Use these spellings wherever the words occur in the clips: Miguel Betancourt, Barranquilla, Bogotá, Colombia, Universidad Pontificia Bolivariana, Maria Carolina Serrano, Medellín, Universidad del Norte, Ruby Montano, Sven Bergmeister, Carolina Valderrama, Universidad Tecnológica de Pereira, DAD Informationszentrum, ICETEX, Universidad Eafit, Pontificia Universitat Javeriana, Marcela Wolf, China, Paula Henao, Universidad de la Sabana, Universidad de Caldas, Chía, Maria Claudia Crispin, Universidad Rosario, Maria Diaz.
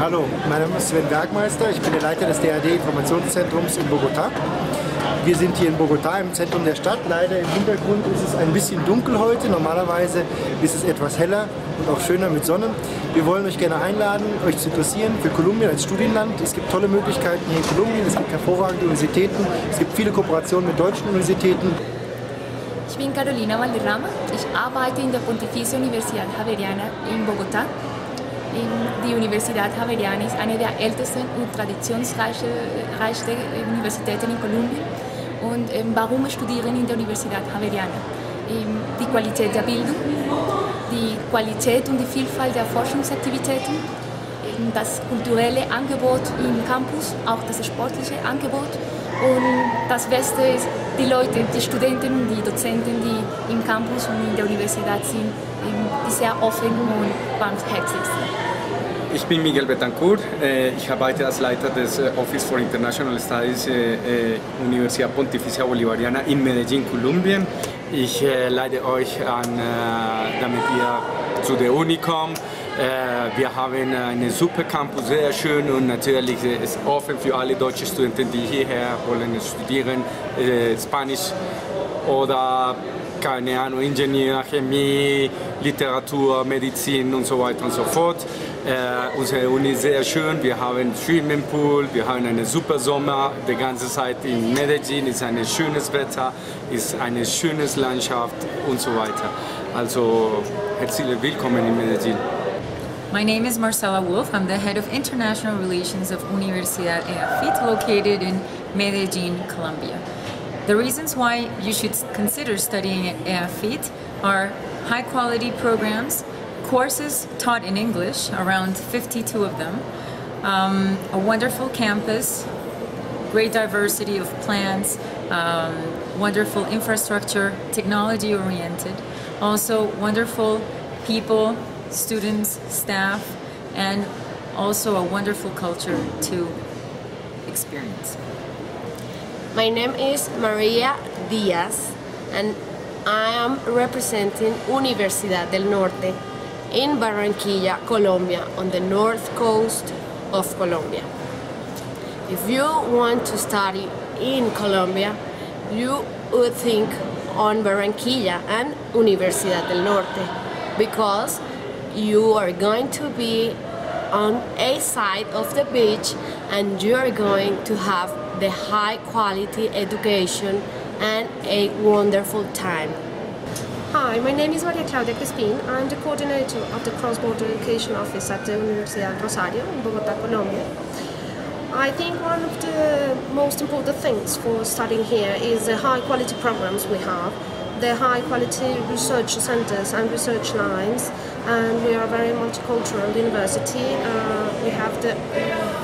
Hallo, mein Name ist Sven Bergmeister, ich bin der Leiter des DAD Informationszentrums in Bogotá. Wir sind hier in Bogotá im Zentrum der Stadt. Leider im Hintergrund ist es ein bisschen dunkel heute. Normalerweise ist es etwas heller und auch schöner mit Sonne. Wir wollen euch gerne einladen, euch zu interessieren für Kolumbien als Studienland. Es gibt tolle Möglichkeiten hier in Kolumbien. Es gibt hervorragende Universitäten. Es gibt viele Kooperationen mit deutschen Universitäten. Ich bin Carolina Valderrama. Ich arbeite in der Pontificia Universitat Javeriana in Bogotá. Die Universidad Javeriana ist eine der ältesten und traditionsreichsten Universitäten in Kolumbien. Und warum studieren in der Universidad Javeriana? Die Qualität der Bildung, die Qualität und die Vielfalt der Forschungsaktivitäten, das kulturelle Angebot im Campus, auch das sportliche Angebot. Und das Beste ist, die Leute, die Studenten, die Dozenten, die im Campus und in der Universität sind, die sehr offen und barmherzig sind. Ich bin Miguel Betancourt, ich arbeite als Leiter des Office for International Studies Universidad Pontificia Bolivariana in Medellín, Kolumbien. Ich leite euch an, damit ihr zu der Uni kommt. Wir haben einen super Campus, sehr schön und natürlich ist offen für alle deutschen Studenten, die hierher wollen studieren, Spanisch oder keine Ahnung, Ingenieur, Chemie, Literatur, Medizin und so weiter und so fort. Unsere Uni ist sehr schön, wir haben Swimmingpool, wir haben einen super Sommer, die ganze Zeit in Medellin, ist ein schönes Wetter, ist eine schöne Landschaft und so weiter. Also herzlich willkommen in Medellin. My name is Marcela Wolf. I'm the head of international relations of Universidad Eafit, located in Medellin, Colombia. The reasons why you should consider studying at Eafit are high-quality programs, courses taught in English, around 52 of them, a wonderful campus, great diversity of plants, wonderful infrastructure, technology-oriented, also wonderful people, students, staff, and also a wonderful culture to experience. My name is Maria Diaz and I am representing Universidad del Norte in Barranquilla, Colombia, on the north coast of Colombia. If you want to study in Colombia, you would think on Barranquilla and Universidad del Norte because you are going to be on a side of the beach and you are going to have the high quality education and a wonderful time. Hi, my name is Maria Claudia Crispin. I'm the coordinator of the Cross-Border Education Office at the Universidad Rosario in Bogotá, Colombia. I think one of the most important things for studying here is the high quality programs we have, the high quality research centers and research lines, and we are a very multicultural university. We have the,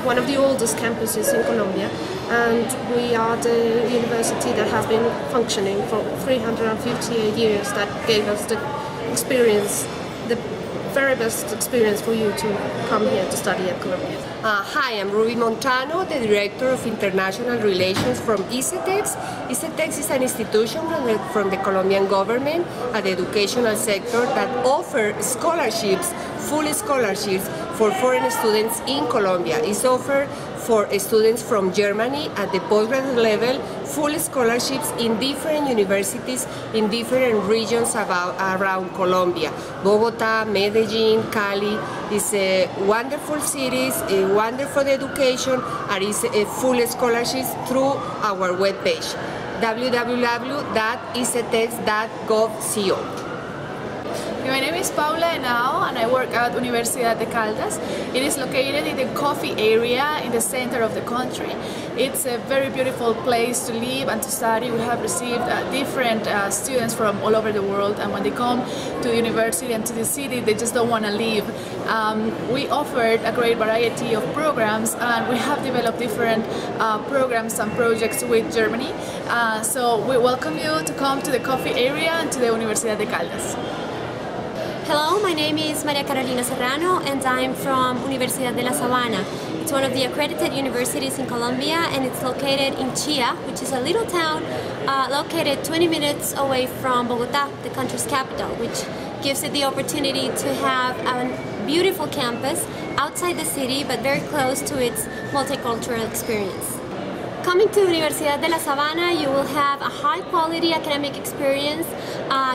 one of the oldest campuses in Colombia, and we are the university that has been functioning for 358 years that gave us the experience, the very best experience for you to come here to study at Colombia. Hi, I'm Ruby Montano, the Director of International Relations from ICETEX. ICETEX is an institution from the Colombian government and the educational sector that offers scholarships, full scholarships, for foreign students in Colombia. It's offered for students from Germany at the postgraduate level, full scholarships in different universities in different regions around Colombia. Bogotá, Medellin, Cali is a wonderful cities, a wonderful education, and is a full scholarships through our webpage, www.icetex.gov.co. My name is Paula Henao and I work at Universidad de Caldas. It is located in the coffee area in the center of the country. It's a very beautiful place to live and to study. We have received different students from all over the world, and when they come to university and to the city, they just don't want to leave. We offered a great variety of programs, and we have developed different programs and projects with Germany. So we welcome you to come to the coffee area and to the Universidad de Caldas. Hello, my name is Maria Carolina Serrano and I'm from Universidad de la Sabana. It's one of the accredited universities in Colombia and it's located in Chía, which is a little town located 20 minutes away from Bogotá, the country's capital, which gives it the opportunity to have a beautiful campus outside the city but very close to its multicultural experience. Coming to Universidad de la Sabana, you will have a high-quality academic experience.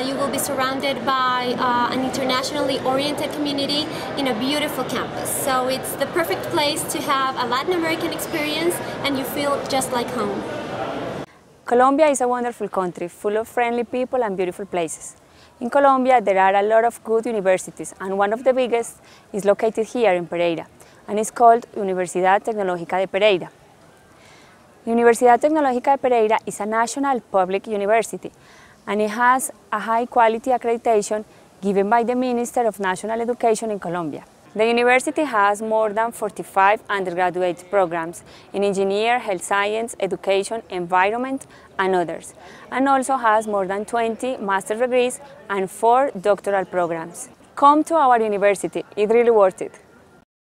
You will be surrounded by an internationally oriented community in a beautiful campus. So it's the perfect place to have a Latin American experience and you feel just like home. Colombia is a wonderful country, full of friendly people and beautiful places. In Colombia, there are a lot of good universities, and one of the biggest is located here in Pereira, and is called Universidad Tecnológica de Pereira. The Universidad Tecnológica de Pereira is a national public university, and it has a high-quality accreditation given by the Minister of National Education in Colombia. The university has more than 45 undergraduate programs in engineering, health science, education, environment, and others, and also has more than 20 master's degrees and 4 doctoral programs. Come to our university, it's really worth it.